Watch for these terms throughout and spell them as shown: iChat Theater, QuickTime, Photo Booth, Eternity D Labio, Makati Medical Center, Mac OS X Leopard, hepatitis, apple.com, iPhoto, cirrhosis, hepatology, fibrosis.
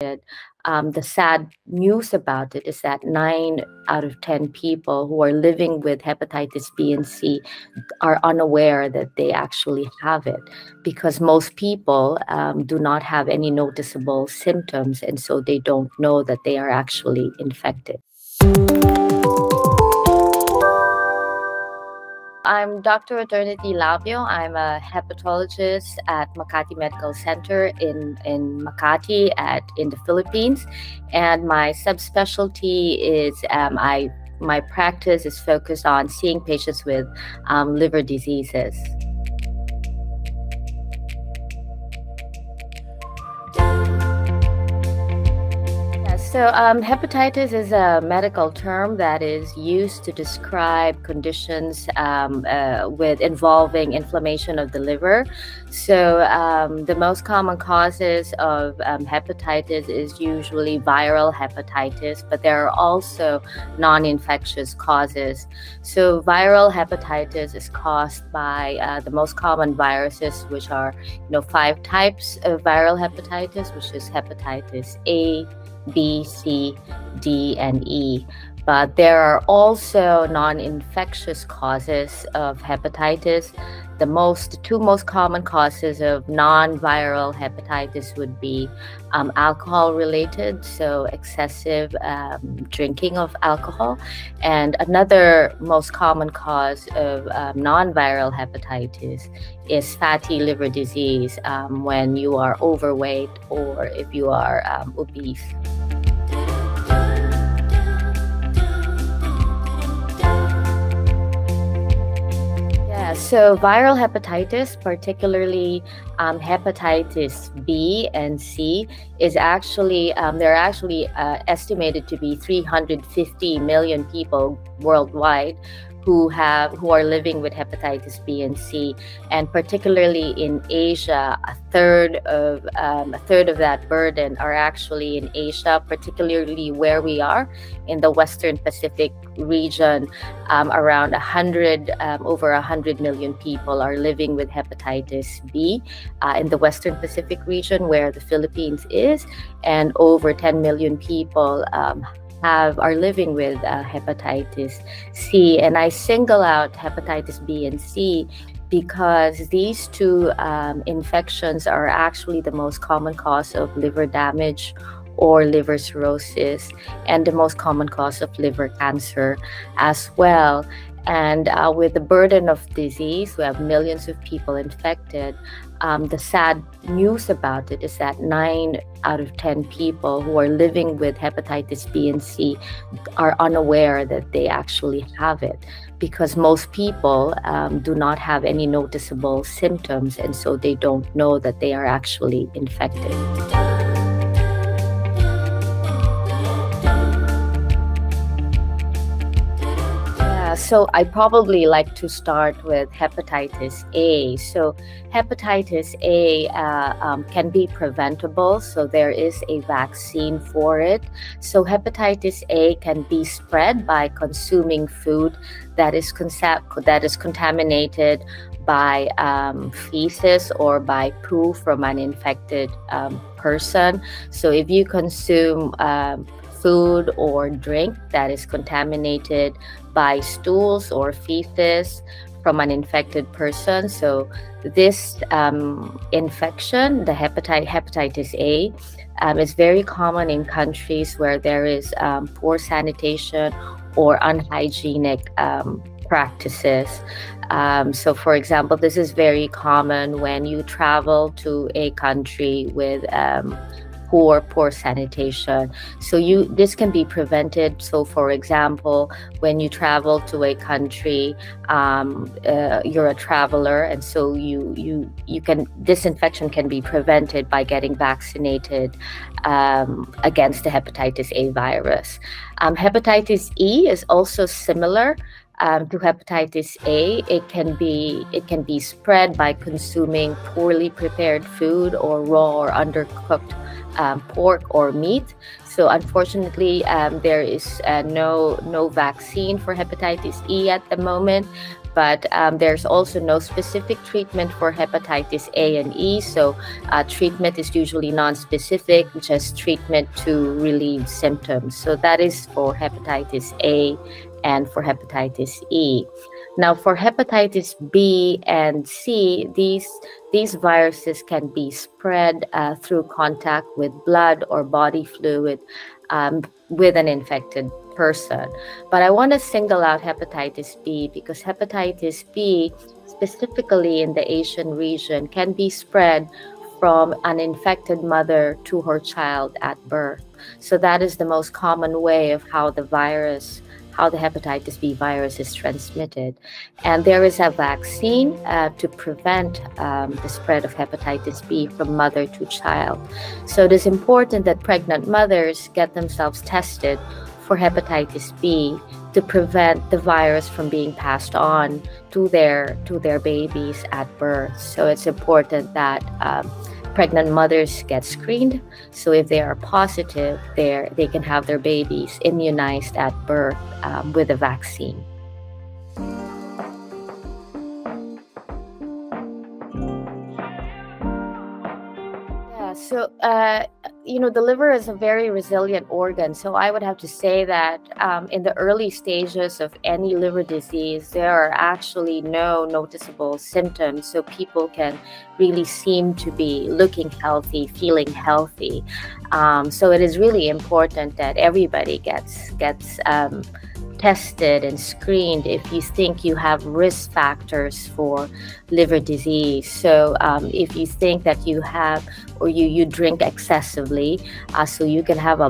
The sad news about it is that 9 out of 10 people who are living with hepatitis B and C are unaware that they actually have it, because most people do not have any noticeable symptoms, and so they don't know that they are actually infected. I'm Dr. Eternity D Labio. I'm a hepatologist at Makati Medical Center in Makati in the Philippines, and my subspecialty is my practice is focused on seeing patients with liver diseases. So hepatitis is a medical term that is used to describe conditions involving inflammation of the liver. So the most common causes of hepatitis is usually viral hepatitis, but there are also non-infectious causes. So viral hepatitis is caused by the most common viruses, which are 5 types of viral hepatitis, which is hepatitis A, B, C, D, and E. But there are also non-infectious causes of hepatitis. The two most common causes of non-viral hepatitis would be alcohol-related, so excessive drinking of alcohol. And another most common cause of non-viral hepatitis is fatty liver disease, when you are overweight or if you are obese. So viral hepatitis, particularly hepatitis B and C, is actually, there are actually estimated to be 350 million people worldwide who are living with hepatitis B and C, and particularly in Asia, a third of that burden are actually in Asia, particularly where we are in the Western Pacific region. Around over 100 million people are living with hepatitis B in the Western Pacific region, where the Philippines is, and over 10 million people are living with hepatitis C. And I single out hepatitis B and C because these two infections are actually the most common cause of liver damage or liver cirrhosis, and the most common cause of liver cancer as well. And with the burden of disease, we have millions of people infected. The sad news about it is that 9 out of 10 people who are living with hepatitis B and C are unaware that they actually have it, because most people do not have any noticeable symptoms, and so they don't know that they are actually infected. So I probably like to start with hepatitis A. So hepatitis A can be preventable, so there is a vaccine for it. So hepatitis A can be spread by consuming food that is contaminated by feces or by poo from an infected person. So if you consume food or drink that is contaminated by stools or feces from an infected person, so this infection, the hepatitis A, is very common in countries where there is poor sanitation or unhygienic practices. So for example, this is very common when you travel to a country with poor sanitation. So this can be prevented. So for example, when you travel to a country, you're a traveler, and so this infection can be prevented by getting vaccinated against the hepatitis A virus. Hepatitis E is also similar to hepatitis A. It can be spread by consuming poorly prepared food or raw or undercooked pork or meat. So unfortunately, there is no vaccine for hepatitis E at the moment, but there's also no specific treatment for hepatitis A and E, so treatment is usually non-specific, just treatment to relieve symptoms. So that is for hepatitis A and for hepatitis E. Now, for hepatitis B and C, these viruses can be spread through contact with blood or body fluid with an infected person. But I want to single out hepatitis B because hepatitis B, specifically in the Asian region, can be spread from an infected mother to her child at birth. So that is the most common way of how the hepatitis B virus is transmitted. And there is a vaccine to prevent the spread of hepatitis B from mother to child. So it is important that pregnant mothers get themselves tested for hepatitis B to prevent the virus from being passed on to their babies at birth. So it's important that pregnant mothers get screened, so if they are positive, they can have their babies immunized at birth with a vaccine. Yeah, so you know, the liver is a very resilient organ, so I would have to say that in the early stages of any liver disease, there are actually no noticeable symptoms, so people can really seem to be looking healthy, feeling healthy. So it is really important that everybody gets tested and screened if you think you have risk factors for liver disease. So if you think that you have, or you drink excessively, so you can have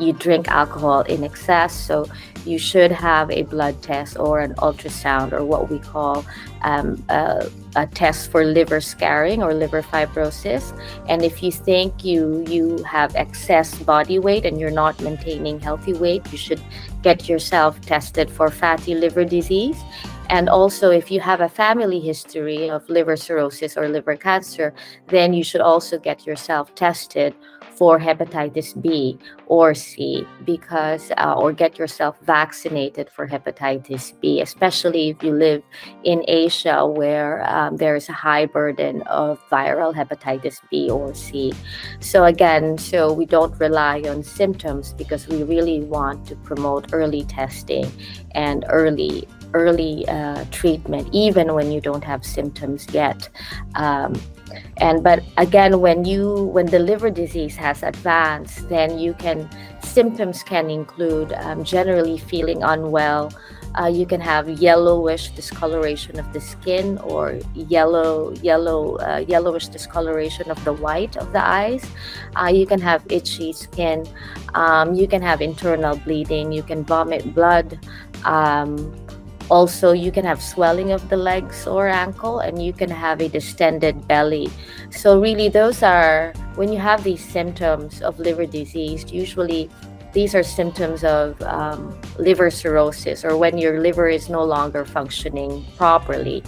you drink alcohol in excess, so you should have a blood test or an ultrasound, or what we call a test for liver scarring or liver fibrosis. And if you think you have excess body weight and you're not maintaining healthy weight, you should get yourself tested for fatty liver disease. And also, if you have a family history of liver cirrhosis or liver cancer, then you should also get yourself tested for hepatitis B or C, because or get yourself vaccinated for hepatitis B, especially if you live in Asia, where there is a high burden of viral hepatitis B or C. So again, so we don't rely on symptoms because we really want to promote early testing and early treatment, even when you don't have symptoms yet. But again, when the liver disease has advanced, then symptoms can include generally feeling unwell. You can have yellowish discoloration of the skin, or yellowish discoloration of the white of the eyes. You can have itchy skin. You can have internal bleeding. You can vomit blood. Also, you can have swelling of the legs or ankle, and you can have a distended belly. So really, those are, when you have these symptoms of liver disease, usually these are symptoms of liver cirrhosis, or when your liver is no longer functioning properly.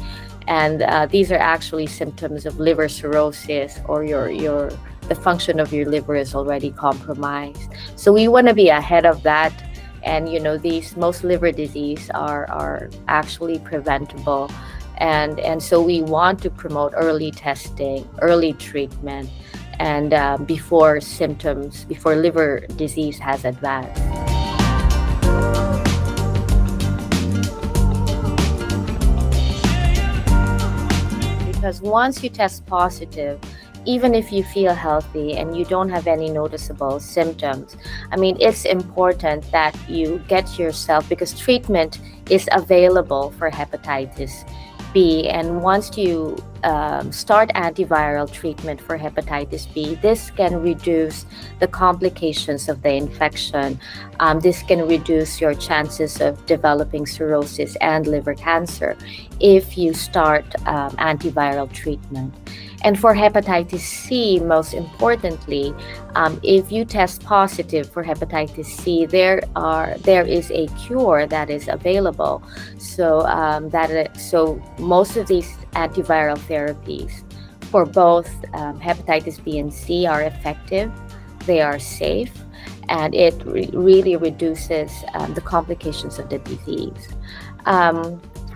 And these are actually symptoms of liver cirrhosis, or the function of your liver is already compromised. So we want to be ahead of that. And you know, most liver disease are actually preventable, and so we want to promote early testing, early treatment, and before liver disease has advanced. Because once you test positive, even if you feel healthy and you don't have any noticeable symptoms, I mean, it's important that you get yourself, because treatment is available for hepatitis B. And once you start antiviral treatment for hepatitis B, this can reduce the complications of the infection. This can reduce your chances of developing cirrhosis and liver cancer if you start antiviral treatment. And for hepatitis C, most importantly, if you test positive for hepatitis C, there is a cure that is available. So so most of these antiviral therapies for both hepatitis B and C are effective. They are safe, and it really reduces the complications of the disease.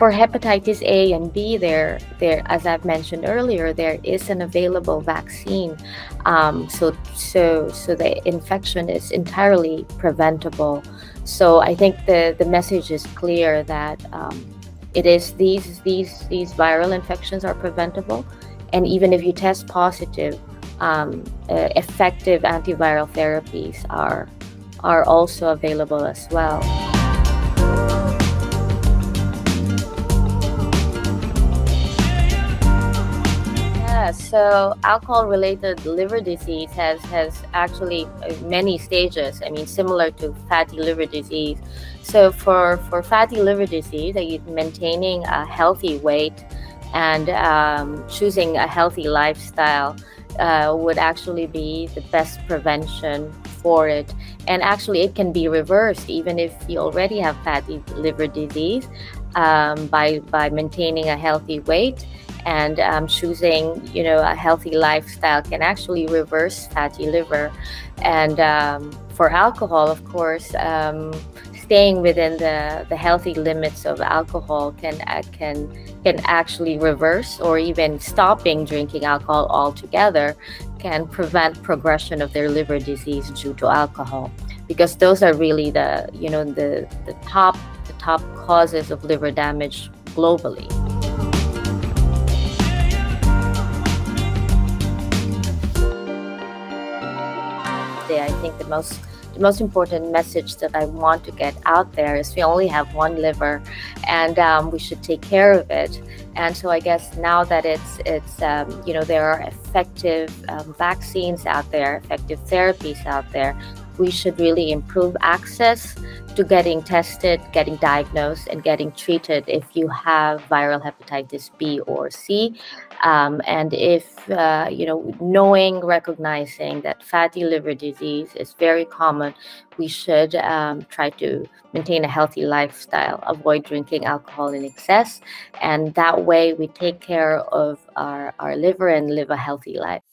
For hepatitis A and B, there, as I've mentioned earlier, there is an available vaccine, so the infection is entirely preventable. So I think the message is clear that it is these viral infections are preventable, and even if you test positive, effective antiviral therapies are also available as well. So alcohol-related liver disease has actually many stages. I mean, similar to fatty liver disease. So for fatty liver disease, maintaining a healthy weight and choosing a healthy lifestyle would actually be the best prevention for it. And actually, it can be reversed even if you already have fatty liver disease by maintaining a healthy weight. And choosing, you know, a healthy lifestyle can actually reverse fatty liver. And for alcohol, of course, staying within the healthy limits of alcohol can actually reverse, or even stopping drinking alcohol altogether can prevent progression of their liver disease due to alcohol, because those are really the top causes of liver damage globally. I think the most important message that I want to get out there is we only have one liver, and we should take care of it. And so I guess now that it's you know, there are effective vaccines out there, effective therapies out there, we should really improve access to getting tested, getting diagnosed, and getting treated if you have viral hepatitis B or C. And if, you know, recognizing that fatty liver disease is very common, we should try to maintain a healthy lifestyle, avoid drinking alcohol in excess, and that way we take care of our liver and live a healthy life.